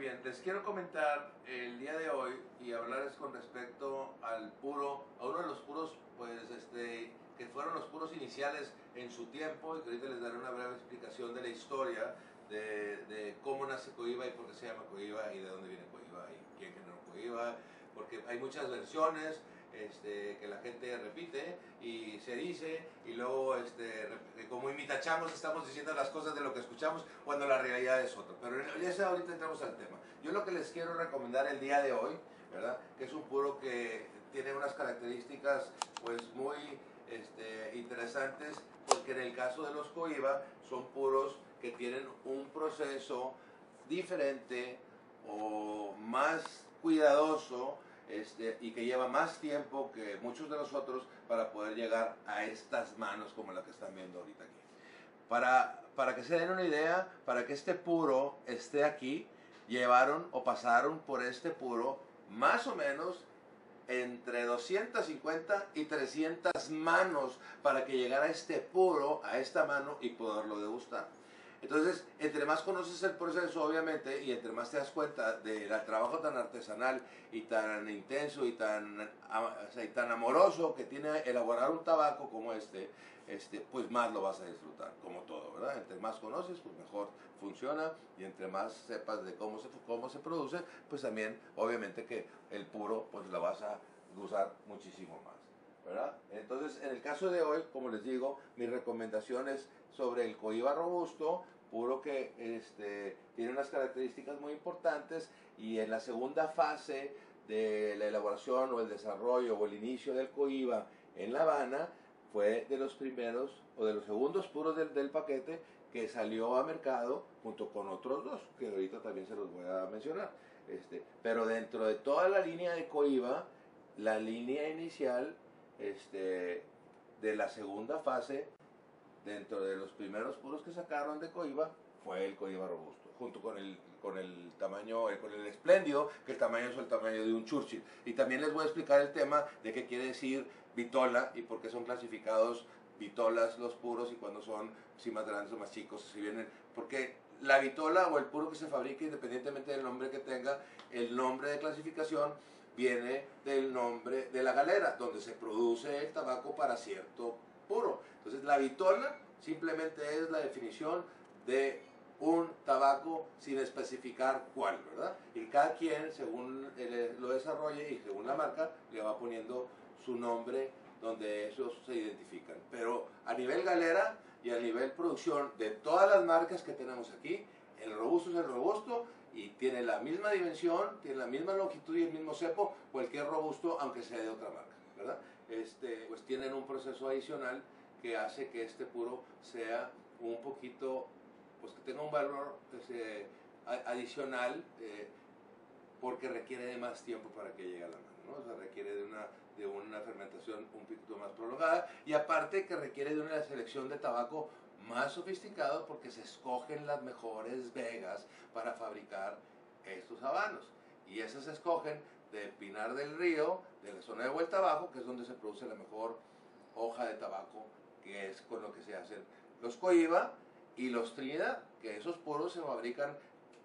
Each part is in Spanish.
bien, les quiero comentar el día de hoy y hablarles con respecto al puro, a uno de los puros, pues, que fueron los puros iniciales en su tiempo, y que ahorita les daré una breve explicación de la historia de cómo nace Cohíba y por qué se llama Cohíba y de dónde viene Cohíba y quién generó Cohíba, porque hay muchas versiones que la gente repite y se dice, y luego como imitachamos estamos diciendo las cosas de lo que escuchamos cuando la realidad es otra, pero ya ahorita entramos al tema. Yo lo que les quiero recomendar el día de hoy, ¿verdad?, que es un puro que tiene unas características pues muy interesantes, porque en el caso de los Cohíba son puros que tienen un proceso diferente o más cuidadoso y que lleva más tiempo que muchos de nosotros para poder llegar a estas manos como la que están viendo ahorita aquí. Para que se den una idea, para que este puro esté aquí, llevaron o pasaron por este puro más o menos entre 250 y 300 manos para que llegara este puro a esta mano y poderlo degustar. Entonces, entre más conoces el proceso, obviamente, y entre más te das cuenta del trabajo tan artesanal y tan intenso y tan amoroso que tiene elaborar un tabaco como pues más lo vas a disfrutar, como todo, ¿verdad? Entre más conoces, pues mejor funciona, y entre más sepas de cómo se produce, pues también, obviamente, que el puro, pues lo vas a usar muchísimo más, ¿verdad? Entonces, en el caso de hoy, como les digo, mi recomendación es sobre el Cohíba robusto, puro que tiene unas características muy importantes, y en la segunda fase de la elaboración o el desarrollo o el inicio del Cohíba en La Habana, fue de los primeros o de los segundos puros del paquete que salió a mercado junto con otros dos, que ahorita también se los voy a mencionar. Pero dentro de toda la línea de Cohíba, la línea inicial de la segunda fase, dentro de los primeros puros que sacaron de Cohíba, fue el Cohíba robusto, junto con el tamaño, con el espléndido, que el tamaño es el tamaño de un Churchill. Y también les voy a explicar el tema de qué quiere decir vitola y por qué son clasificados vitolas los puros, y cuando son, si más grandes o más chicos, si vienen, porque la vitola o el puro que se fabrica, independientemente del nombre que tenga, el nombre de clasificación viene del nombre de la galera donde se produce el tabaco para cierto puro. Entonces, la vitola simplemente es la definición de un tabaco sin especificar cuál, ¿verdad? Y cada quien, según lo desarrolle y según la marca, le va poniendo su nombre donde esos se identifican. Pero a nivel galera y a nivel producción de todas las marcas que tenemos aquí, el robusto es el robusto, y tiene la misma dimensión, tiene la misma longitud y el mismo cepo, cualquier robusto, aunque sea de otra marca, ¿verdad? Pues tienen un proceso adicional que hace que este puro sea un poquito, pues que tenga un valor adicional, porque requiere de más tiempo para que llegue a la mano, ¿no? O sea, requiere de una fermentación un poquito más prolongada, y aparte que requiere de una selección de tabaco más sofisticado, porque se escogen las mejores vegas para fabricar estos habanos, y esas se escogen de Pinar del Río, de la zona de Vuelta Abajo, que es donde se produce la mejor hoja de tabaco, que es con lo que se hacen los Cohíba y los Trinidad, que esos puros se fabrican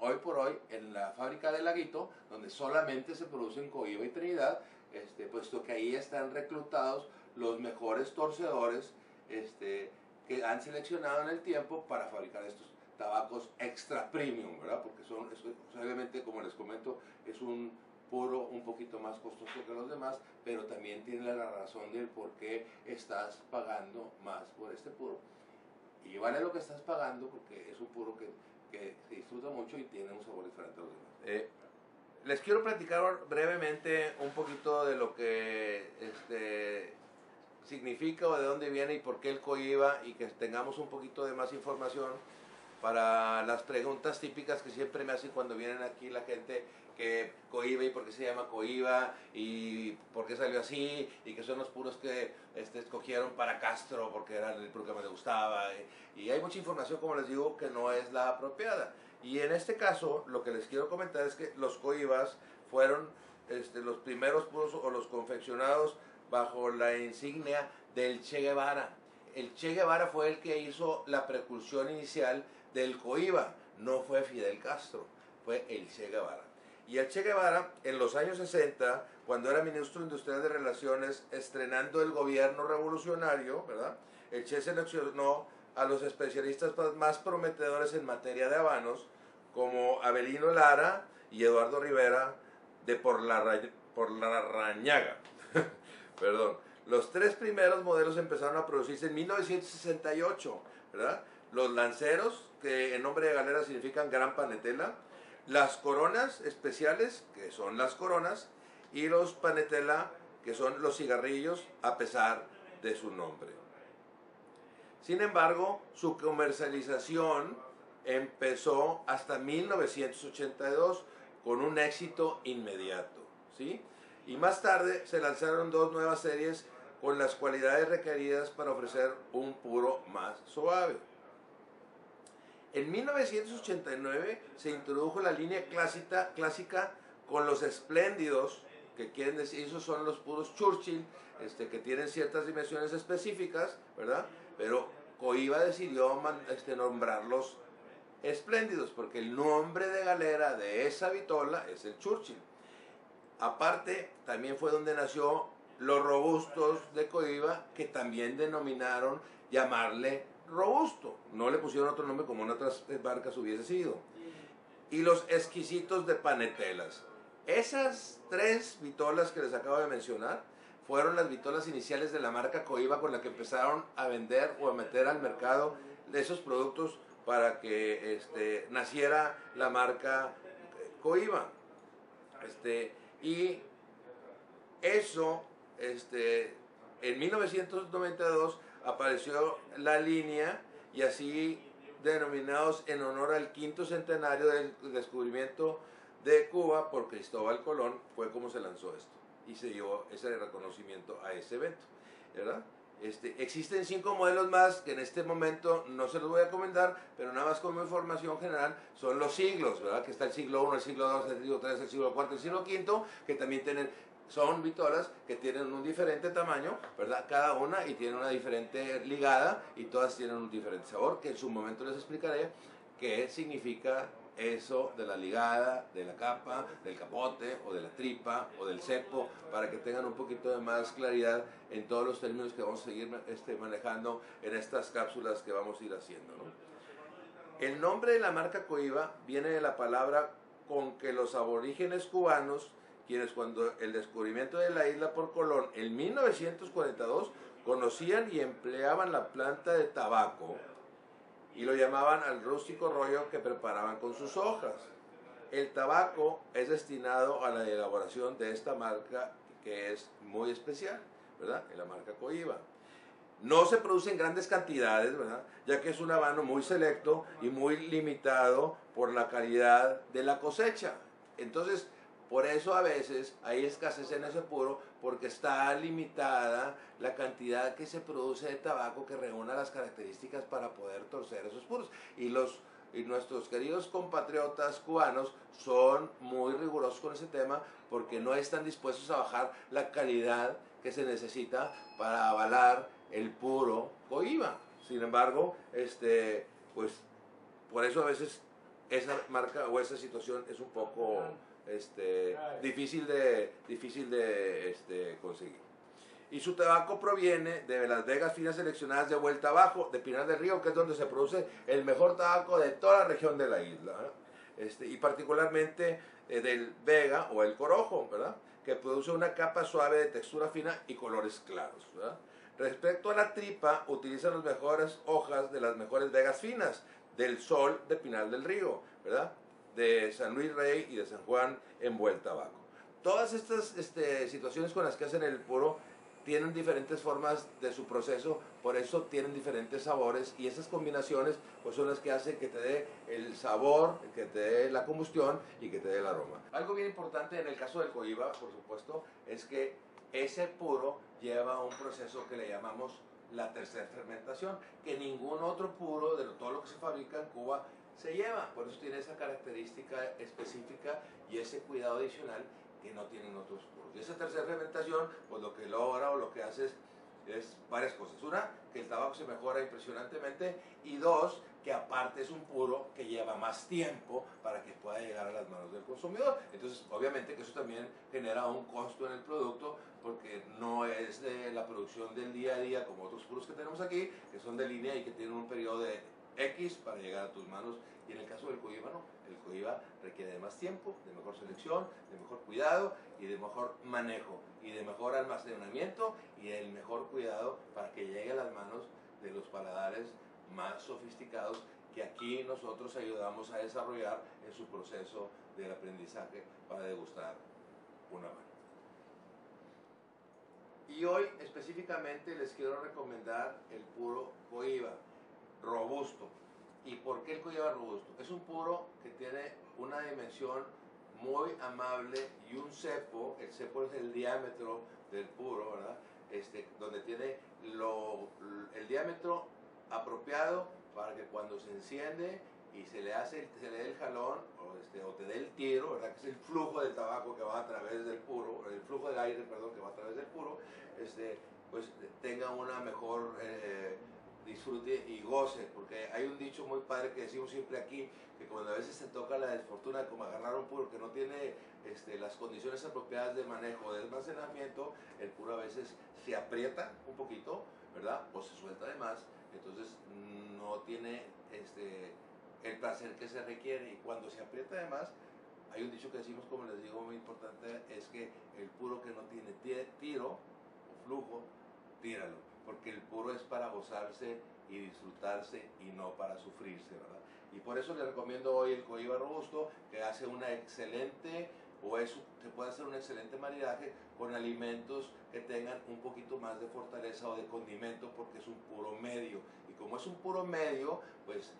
hoy por hoy en la fábrica del Laguito, donde solamente se producen Cohíba y Trinidad, puesto que ahí están reclutados los mejores torcedores que han seleccionado en el tiempo para fabricar estos tabacos extra premium, ¿verdad? Porque son, obviamente, como les comento, es un puro un poquito más costoso que los demás, pero también tiene la razón del por qué estás pagando más por este puro. Y vale lo que estás pagando, porque es un puro que se disfruta mucho y tiene un sabor diferente a los demás. Les quiero platicar brevemente un poquito de lo que significa o de dónde viene y por qué el Cohíba, y que tengamos un poquito de más información para las preguntas típicas que siempre me hacen cuando vienen aquí la gente, que Cohíba y por qué se llama Cohíba y por qué salió así, y que son los puros que escogieron para Castro porque era el puro que me gustaba, y hay mucha información, como les digo, que no es la apropiada. Y en este caso, lo que les quiero comentar es que los Cohíbas fueron los primeros puros o los confeccionados bajo la insignia del Che Guevara. El Che Guevara fue el que hizo la precursión inicial del Cohíba, no fue Fidel Castro. fue el Che Guevara. Y el Che Guevara, en los años 60, cuando era ministro industrial de Relaciones, estrenando el gobierno revolucionario, ¿verdad? El Che seleccionó a los especialistas más prometedores en materia de habanos, como Avelino Lara y Eduardo Rivera de Por la Rañaga. Perdón. Los tres primeros modelos empezaron a producirse en 1968, ¿verdad? Los lanceros, que en nombre de galera significan gran panetela, las coronas especiales, que son las coronas, y los panetela, que son los cigarrillos, a pesar de su nombre. Sin embargo, su comercialización empezó hasta 1982 con un éxito inmediato, ¿sí? Y más tarde se lanzaron dos nuevas series con las cualidades requeridas para ofrecer un puro más suave. En 1989 se introdujo la línea clásica con los espléndidos, que quieren decir, esos son los puros Churchill, que tienen ciertas dimensiones específicas, ¿verdad? Pero Cohíba decidió nombrarlos espléndidos, porque el nombre de galera de esa vitola es el Churchill. Aparte, también fue donde nació los robustos de Cohíba, que también denominaron llamarle robusto. No le pusieron otro nombre como en otras barcas hubiese sido. Y los exquisitos de panetelas. Esas tres vitolas que les acabo de mencionar fueron las vitolas iniciales de la marca Cohíba, con la que empezaron a vender o a meter al mercado esos productos para que naciera la marca Cohíba. Y eso, en 1992 apareció la línea, y así denominados en honor al quinto centenario del descubrimiento de Cuba por Cristóbal Colón, fue como se lanzó esto y se llevó ese reconocimiento a ese evento, ¿verdad? Existen 5 modelos más que en este momento no se los voy a comentar, pero nada más como información general son los siglos, ¿verdad? Que está el siglo I, el siglo II, el siglo III, el siglo IV, el siglo V, que también son vitolas que tienen un diferente tamaño, ¿verdad? Cada una, y tiene una diferente ligada, y todas tienen un diferente sabor, que en su momento les explicaré qué significa eso de la ligada, de la capa, del capote, o de la tripa, o del cepo, para que tengan un poquito de más claridad en todos los términos que vamos a seguir manejando en estas cápsulas que vamos a ir haciendo, ¿no? El nombre de la marca Cohíba viene de la palabra con que los aborígenes cubanos, quienes cuando el descubrimiento de la isla por Colón en 1942 conocían y empleaban la planta de tabaco, y lo llamaban al rústico rollo que preparaban con sus hojas. El tabaco es destinado a la elaboración de esta marca, que es muy especial, ¿verdad? La marca Cohíba. No se produce en grandes cantidades, ¿verdad? Ya que es un habano muy selecto y muy limitado por la calidad de la cosecha. Entonces, por eso a veces hay escasez en ese puro, porque está limitada la cantidad que se produce de tabaco que reúna las características para poder torcer esos puros. Y nuestros queridos compatriotas cubanos son muy rigurosos con ese tema, porque no están dispuestos a bajar la calidad que se necesita para avalar el puro Cohíba. Sin embargo, pues por eso a veces esa marca o esa situación es un poco difícil de conseguir. Y su tabaco proviene de las vegas finas seleccionadas de Vuelta Abajo, de Pinar del Río, que es donde se produce el mejor tabaco de toda la región de la isla, ¿eh? Y particularmente del vega o el corojo, ¿verdad? Que produce una capa suave de textura fina y colores claros, ¿verdad? Respecto a la tripa, utilizan las mejores hojas de las mejores vegas finas del sol de Pinar del Río, ¿verdad? De San Luis Rey y de San Juan en Vuelta Abajo. Todas estas situaciones con las que hacen el puro tienen diferentes formas de su proceso, por eso tienen diferentes sabores, y esas combinaciones pues son las que hacen que te dé el sabor, que te dé la combustión y que te dé el aroma. Algo bien importante en el caso del Cohíba, por supuesto, es que ese puro lleva un proceso que le llamamos la tercera fermentación, que ningún otro puro de todo lo que se fabrica en Cuba se lleva. Por eso tiene esa característica específica y ese cuidado adicional que no tienen otros puros. Y esa tercera fermentación, pues lo que logra o lo que hace es es varias cosas. Una, que el tabaco se mejora impresionantemente, y dos, que aparte es un puro que lleva más tiempo para que pueda llegar a las manos del consumidor. Entonces, obviamente que eso también genera un costo en el producto, porque no es de la producción del día a día como otros puros que tenemos aquí, que son de línea y que tienen un periodo de X para llegar a tus manos. Y en el caso del Cohíba, no. El Cohíba requiere de más tiempo, de mejor selección, de mejor cuidado y de mejor manejo y de mejor almacenamiento y el mejor cuidado para que llegue a las manos de los paladares más sofisticados, que aquí nosotros ayudamos a desarrollar en su proceso del aprendizaje para degustar una mano. Y hoy específicamente les quiero recomendar el puro Cohíba robusto. ¿Y por qué el Cohíba robusto? Es un puro que tiene una dimensión muy amable y un cepo. El cepo es el diámetro del puro, ¿verdad? Donde tiene el diámetro apropiado para que cuando se enciende y se le dé el jalón o te dé el tiro, ¿verdad? Que es el flujo del tabaco que va a través del puro, el flujo del aire, perdón, que va a través del puro, pues tenga una mejor disfrute y goce, porque hay un dicho muy padre que decimos siempre aquí, que cuando a veces se toca la desfortuna como agarrar un puro que no tiene las condiciones apropiadas de manejo, de almacenamiento, el puro a veces se aprieta un poquito, ¿verdad? O se suelta de más, entonces no tiene el placer que se requiere, y cuando se aprieta de más, hay un dicho que decimos, como les digo, muy importante, es que el puro que no tiene tiro o flujo, tíralo, porque el puro es para gozarse y disfrutarse y no para sufrirse, ¿verdad? Y por eso les recomiendo hoy el Cohíba robusto, que hace una excelente, se puede hacer un excelente maridaje con alimentos que tengan un poquito más de fortaleza o de condimento, porque es un puro medio, y como es un puro medio, pues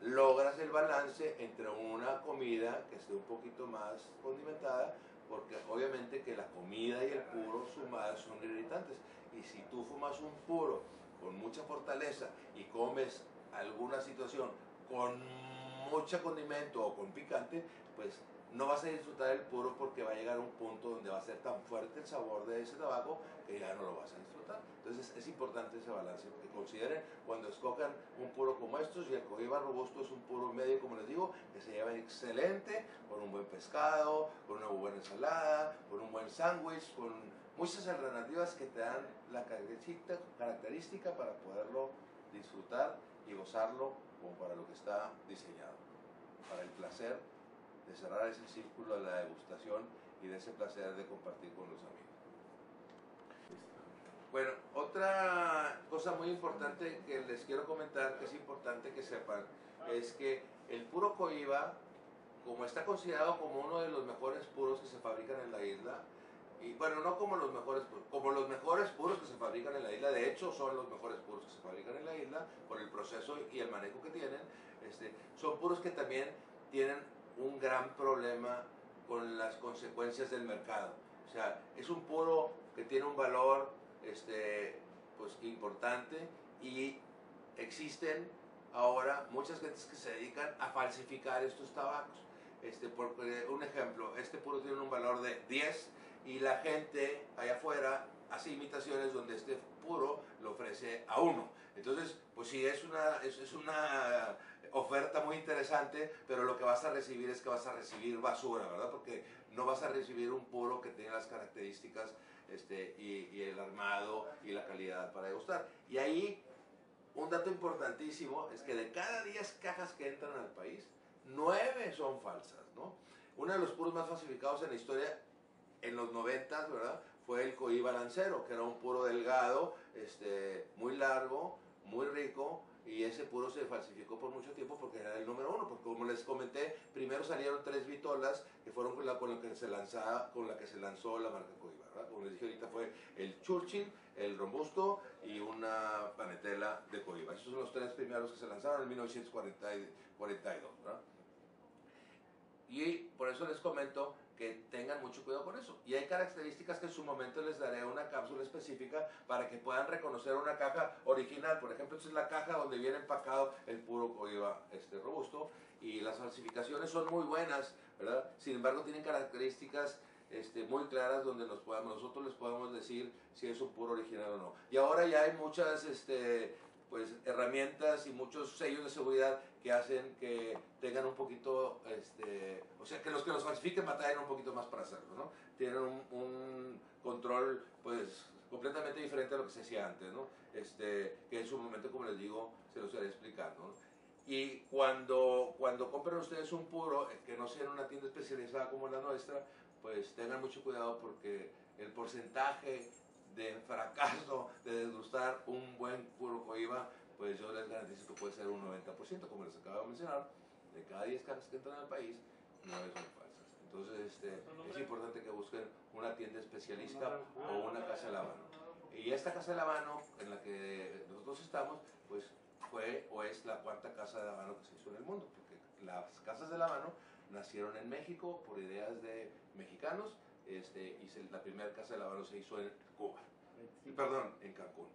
logras el balance entre una comida que esté un poquito más condimentada, porque obviamente que la comida y el puro sumadas son irritantes, y si tú fumas un puro con mucha fortaleza y comes alguna situación con mucho condimento o con picante, pues no vas a disfrutar el puro, porque va a llegar a un punto donde va a ser tan fuerte el sabor de ese tabaco que ya no lo vas a disfrutar. Entonces es importante ese balance, que consideren cuando escojan un puro como estos. Y el Cohíba robusto es un puro medio, como les digo, que se lleva excelente con un buen pescado, con una buena ensalada, con un buen sándwich, con muchas alternativas que te dan la característica para poderlo disfrutar y gozarlo como para lo que está diseñado, para el placer de cerrar ese círculo de la degustación y de ese placer de compartir con los amigos. Bueno, otra cosa muy importante que les quiero comentar, que es importante que sepan, es que el puro Cohíba, como está considerado como uno de los mejores puros que se fabrican en la isla, y bueno, no como los mejores, como los mejores puros que se fabrican en la isla, de hecho son los mejores puros que se fabrican en la isla, por el proceso y el manejo que tienen, son puros que también tienen un gran problema con las consecuencias del mercado. O sea, es un puro que tiene un valor pues importante, y existen ahora muchas gentes que se dedican a falsificar estos tabacos. Porque, un ejemplo, este puro tiene un valor de 10 y la gente allá afuera hace imitaciones donde este puro lo ofrece a 1. Entonces, pues sí, es una oferta muy interesante, pero lo que vas a recibir es que vas a recibir basura, ¿verdad? Porque no vas a recibir un puro que tenga las características y el armado y la calidad para degustar. Y ahí, un dato importantísimo es que de cada 10 cajas que entran al país, 9 son falsas, ¿no? Uno de los puros más falsificados en la historia, en los 90, ¿verdad?, fue el Cohíba Lancero, que era un puro delgado, muy largo, muy rico, y ese puro se falsificó por mucho tiempo porque era el número 1, porque como les comenté, primero salieron 3 vitolas, que fueron con la que se lanzó la marca Cohíba, ¿verdad? Como les dije ahorita, fue el Churchill, el Robusto y una panetela de Cohíba. Esos son los 3 primeros que se lanzaron en 1942, ¿verdad? Y por eso les comento que tengan mucho cuidado con eso. Y hay características que en su momento les daré una cápsula específica para que puedan reconocer una caja original. Por ejemplo, esta es la caja donde viene empacado el puro Cohíba robusto. Y las falsificaciones son muy buenas, ¿verdad? Sin embargo, tienen características muy claras donde nos podamos, nosotros les podamos decir si es un puro original o no. Y ahora ya hay muchas pues, herramientas y muchos sellos de seguridad que hacen que tengan un poquito, o sea, que los falsifiquen batallan un poquito más para hacerlo, ¿no? Tienen un control, pues, completamente diferente a lo que se hacía antes, ¿no? Que en su momento, como les digo, se los estaré explicando, ¿no? Y cuando compren ustedes un puro, que no sea en una tienda especializada como la nuestra, pues tengan mucho cuidado porque el porcentaje de fracaso de degustar un buen puro Cohíba, pues yo les garantizo que puede ser un 90%, como les acabo de mencionar, de cada 10 cajas que entran al país, 9 son falsas. Entonces es importante que busquen una tienda especialista o una casa del Habano. Y esta casa del Habano en la que nosotros estamos, pues fue o es la cuarta casa del Habano que se hizo en el mundo, porque las casas del Habano nacieron en México por ideas de mexicanos, y la primera casa del Habano se hizo en Cuba, perdón, en Cancún,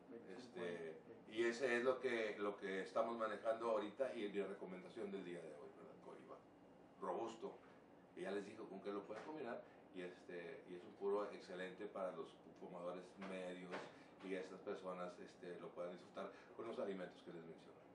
y ese es lo que estamos manejando ahorita y mi recomendación del día de hoy, ¿verdad? Cohíba, robusto, y ya les digo con qué lo pueden combinar, y es un puro excelente para los fumadores medios y estas personas lo pueden disfrutar con los alimentos que les mencioné.